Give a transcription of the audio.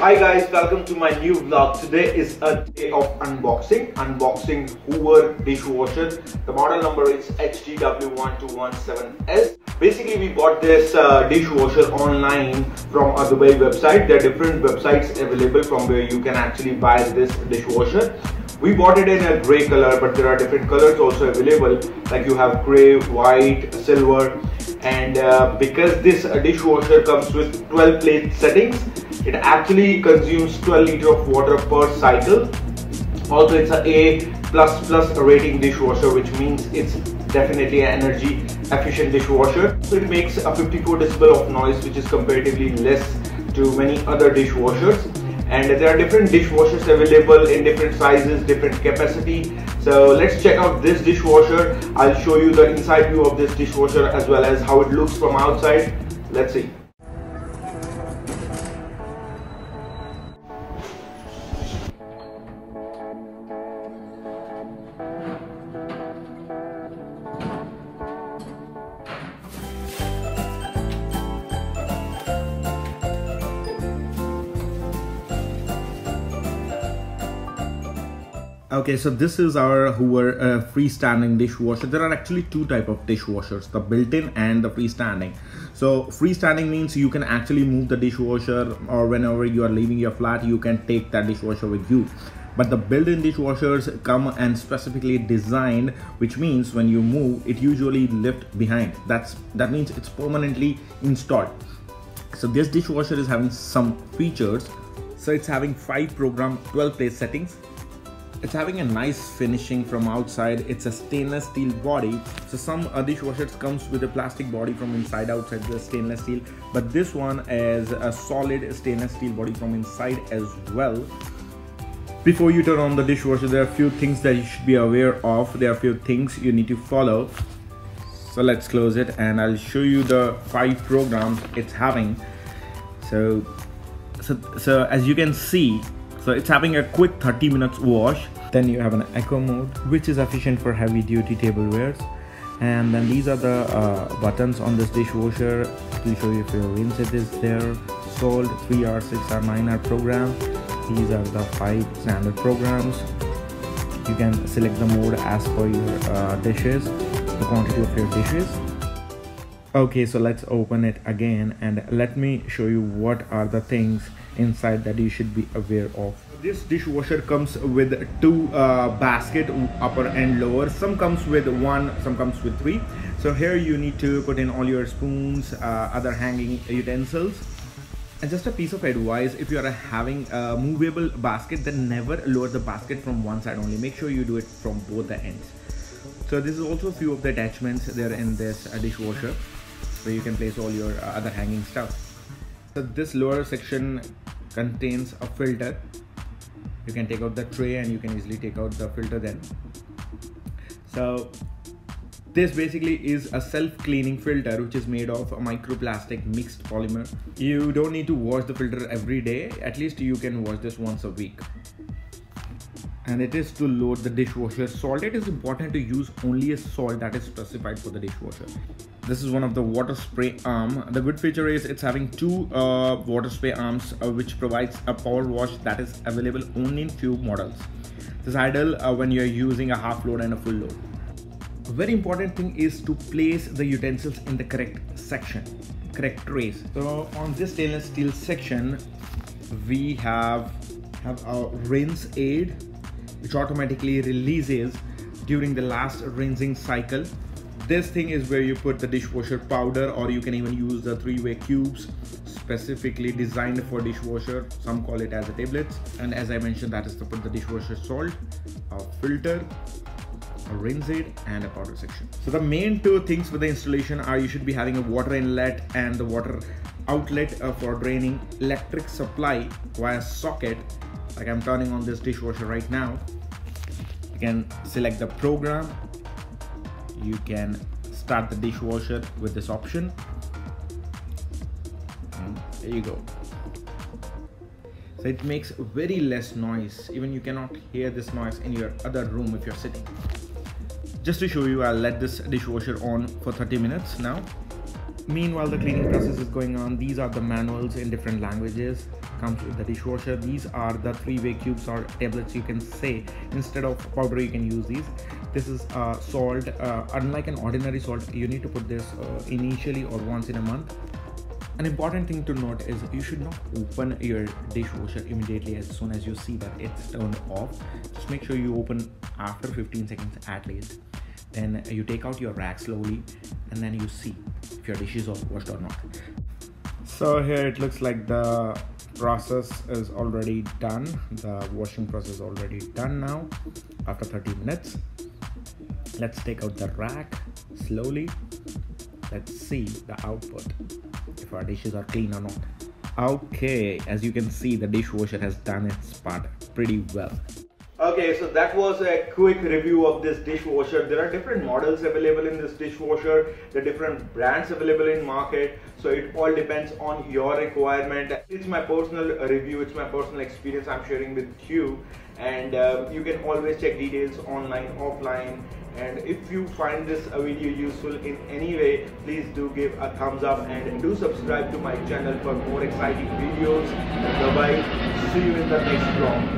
Hi guys, welcome to my new vlog. Today is a day of unboxing Hoover dishwasher. The model number is HDW1217-S. Basically, we bought this dishwasher online from a Dubai website. There are different websites available from where you can actually buy this dishwasher. We bought it in a grey color, but there are different colors also available, like you have grey, white, silver. And because this dishwasher comes with 12 plate settings, it actually consumes 12 liters of water per cycle. Also, it's an A++ rating dishwasher, which means it's definitely an energy efficient dishwasher. So it makes a 54 decibel of noise, which is comparatively less to many other dishwashers. And there are different dishwashers available in different sizes, different capacity. So let's check out this dishwasher. I'll show you the inside view of this dishwasher as well as how it looks from outside. Let's see. Okay, so this is our Hoover freestanding dishwasher. There are actually two types of dishwashers, the built-in and the freestanding. So freestanding means you can actually move the dishwasher, or whenever you are leaving your flat, you can take that dishwasher with you. But the built-in dishwashers come and specifically designed, which means when you move, it usually lifts behind. That means it's permanently installed. So this dishwasher is having some features. So it's having 5 program, 12 place settings. It's having a nice finishing from outside. It's a stainless steel body. So some dishwashers comes with a plastic body from inside, outside the stainless steel, but this one is a solid stainless steel body from inside as well. Before you turn on the dishwasher, there are a few things that you should be aware of. There are a few things you need to follow. So let's close it and I'll show you the 5 programs it's having. So as you can see, so it's having a quick 30 minutes wash. Then you have an eco mode, which is efficient for heavy duty tablewares. And then these are the buttons on this dishwasher to show you if your rinse it is there, salt, 3R, 6R, 9R program. These are the 5 standard programs. You can select the mode as per your dishes, the quantity of your dishes. Okay, so let's open it again and let me show you what are the things inside that you should be aware of. This dishwasher comes with 2 basket, upper and lower. Some comes with 1, some comes with 3. So here you need to put in all your spoons, other hanging utensils. And just a piece of advice, if you are having a movable basket, then never lower the basket from one side only. Make sure you do it from both the ends. So this is also a few of the attachments there in this dishwasher, where you can place all your other hanging stuff. So this lower section contains a filter. You can take out the tray and you can easily take out the filter then. So this basically is a self-cleaning filter, which is made of a microplastic mixed polymer. You don't need to wash the filter every day. At least you can wash this once a week. And it is to load the dishwasher salt. It is important to use only a salt that is specified for the dishwasher. This is one of the water spray arm. The good feature is it's having 2 water spray arms, which provides a power wash that is available only in few models. This is ideal when you're using a half load and a full load. A very important thing is to place the utensils in the correct section, correct trays. So on this stainless steel section, we have our rinse aid, which automatically releases during the last rinsing cycle. This thing is where you put the dishwasher powder, or you can even use the 3-way cubes specifically designed for dishwasher. Some call it as a tablets. And as I mentioned, that is to put the dishwasher salt, a filter, a rinse aid, and a powder section. So the main 2 things for the installation are you should be having a water inlet and the water outlet for draining, electric supply via socket. Like I'm turning on this dishwasher right now. You can select the program. You can start the dishwasher with this option. And there you go. So it makes very less noise. Even you cannot hear this noise in your other room if you're sitting. Just to show you, I'll let this dishwasher on for 30 minutes now. Meanwhile, the cleaning process is going on. These are the manuals in different languages. Comes with the dishwasher. These are the three-way cubes or tablets, you can say. Instead of powder, you can use these. This is salt. Unlike an ordinary salt, you need to put this initially or once in a month. An important thing to note is you should not open your dishwasher immediately as soon as you see that it's turned off. Just make sure you open after 15 seconds at least. Then you take out your rag slowly, and then you see if your dishes are washed or not. So here it looks like the process is already done. The washing process is already done now after 30 minutes. Let's take out the rack slowly. Let's see the output, if our dishes are clean or not. Okay, as you can see, the dishwasher has done its part pretty well. Okay, so that was a quick review of this dishwasher. There are different models available in this dishwasher. There are different brands available in market. So it all depends on your requirement. It's my personal review. It's my personal experience I'm sharing with you. And you can always check details online, offline. And if you find this video useful in any way, please do give a thumbs up and do subscribe to my channel for more exciting videos. Bye-bye. See you in the next vlog.